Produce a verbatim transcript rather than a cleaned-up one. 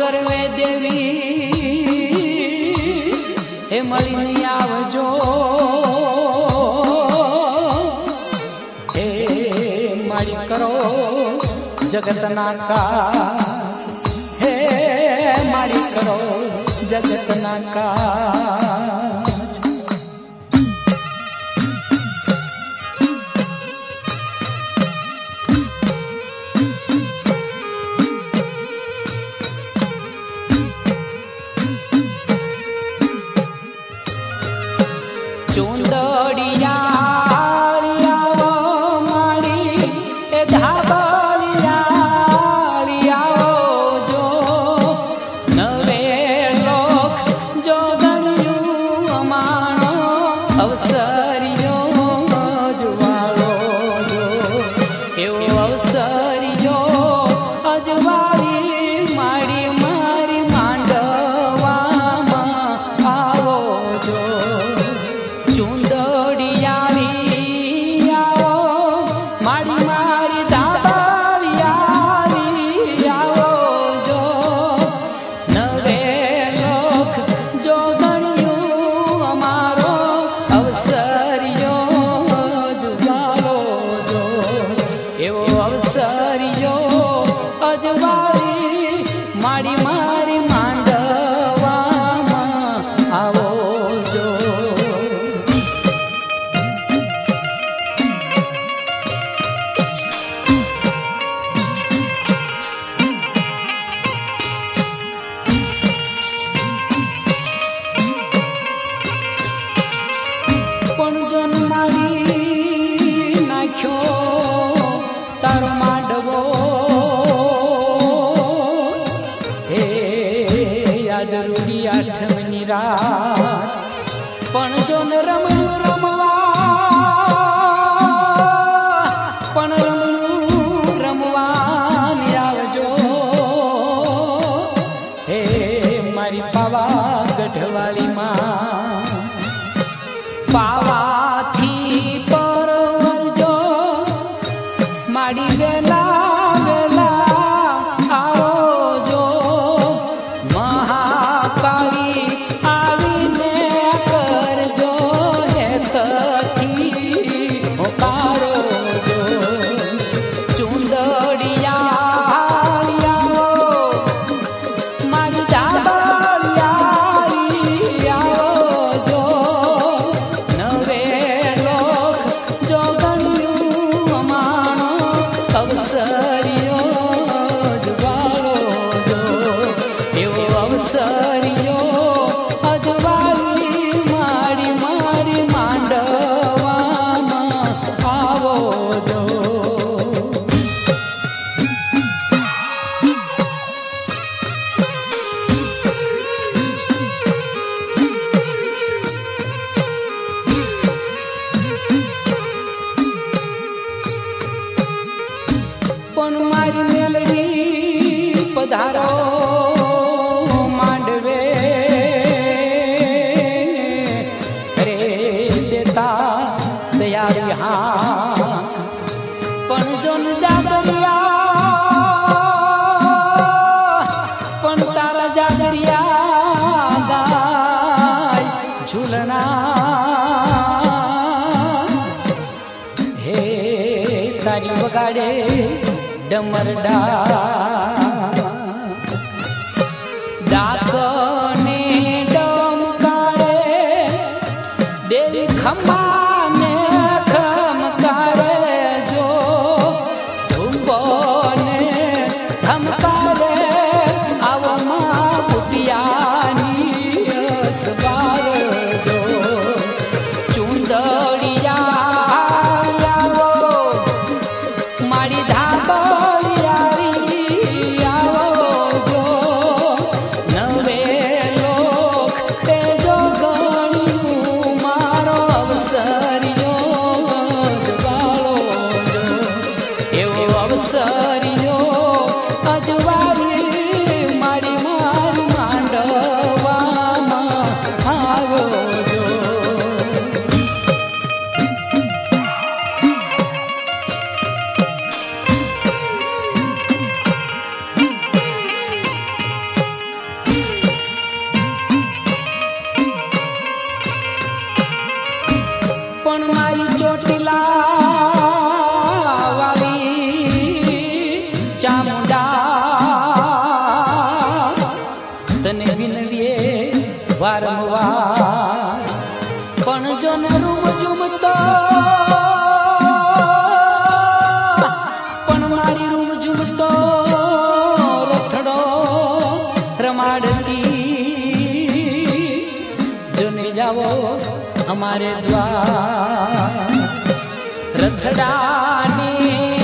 सर्वे देवी हे मळीने आवजो हे मळी करो जगतना काज हे मळी करो जगतना काज। વારંવાર પણ જન રૂપ ઝૂમતો પણ મારી રૂમ ઝૂમતો રથડો રમાડતી જને જાવો અમારે દ્વાર રથડાની